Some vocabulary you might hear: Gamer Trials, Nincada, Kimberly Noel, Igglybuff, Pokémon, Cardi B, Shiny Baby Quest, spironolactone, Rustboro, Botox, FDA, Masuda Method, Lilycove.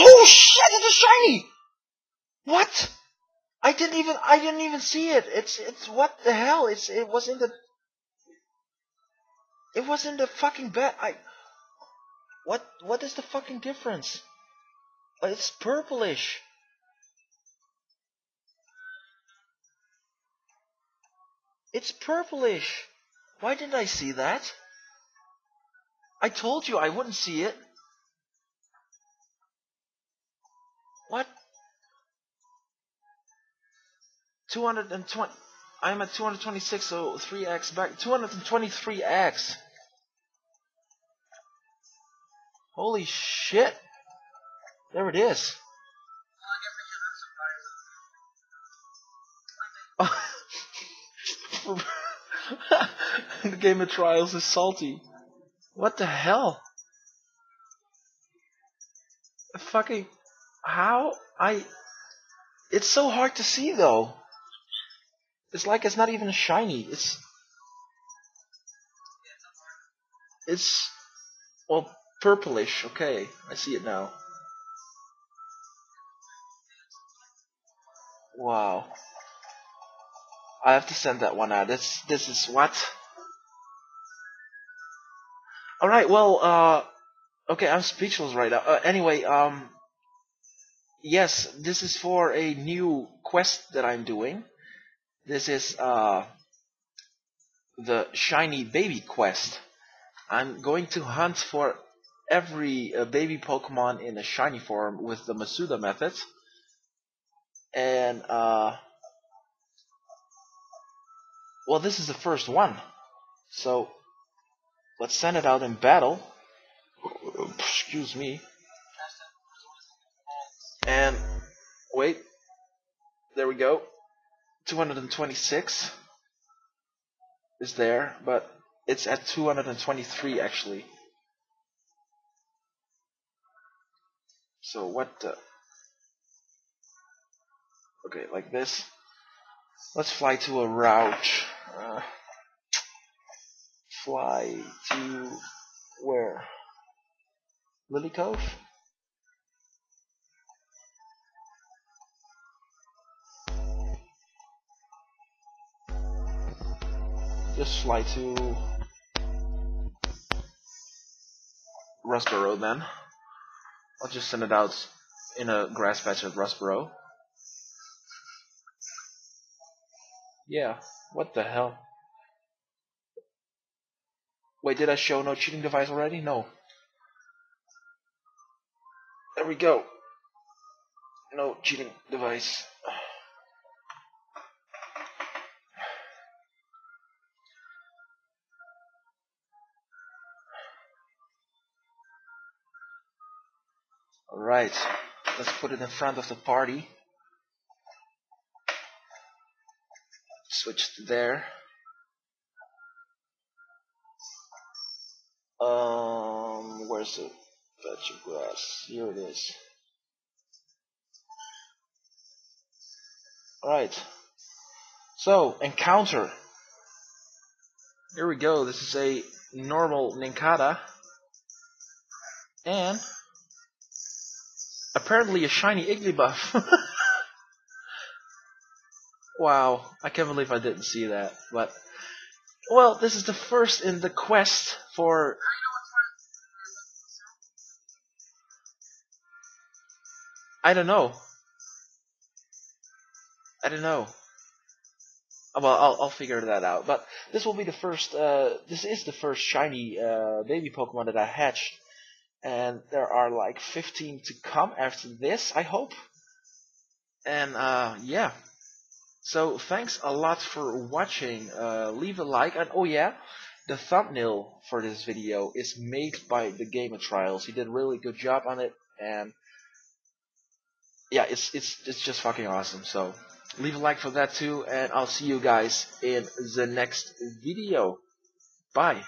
Oh shit, it's a shiny! What? I didn't even see it. It's what the hell? It was in the fucking bed. What is the fucking difference? It's purplish. It's purplish. Why didn't I see that? I told you I wouldn't see it. What? 220. I'm at 226, so 3x back. 223x. Holy shit. There it is. The Gamer Trials is salty. What the hell? Fucking... How? It's so hard to see, though. It's like it's not even shiny. It's... Well, purplish. Okay, I see it now. Wow. I have to send that one out. This is what? Alright, well, okay, I'm speechless right now. Anyway, yes, this is for a new quest that I'm doing. This is, the Shiny Baby Quest. I'm going to hunt for every baby Pokemon in a shiny form with the Masuda Method. And, well, this is the first one. So, let's send it out in battle. Excuse me. And, wait. There we go. 226 is there, but it's at 223 actually. So what the... Okay, like this. Let's fly to a route. Fly to where? Lilycove? Just fly to Rustboro then. I'll just send it out in a grass patch at Rustboro. Yeah, what the hell? Wait, did I show no cheating device already? No. There we go. No cheating device. Alright, let's put it in front of the party. Switch to there. Where's the patch of grass? Here it is. Alright. So, encounter. Here we go. This is a normal Nincada. And apparently a shiny Igglybuff. Wow, I can't believe I didn't see that, but... Well, this is the first in the quest for... I don't know. Well, I'll figure that out, but this will be the first, this is the first shiny, baby Pokemon that I hatched. And there are like 15 to come after this, I hope. And, yeah. So, thanks a lot for watching, leave a like, and oh yeah, the thumbnail for this video is made by the Gamer Trials. He did a really good job on it, and yeah, it's just fucking awesome, so leave a like for that too, and I'll see you guys in the next video. Bye!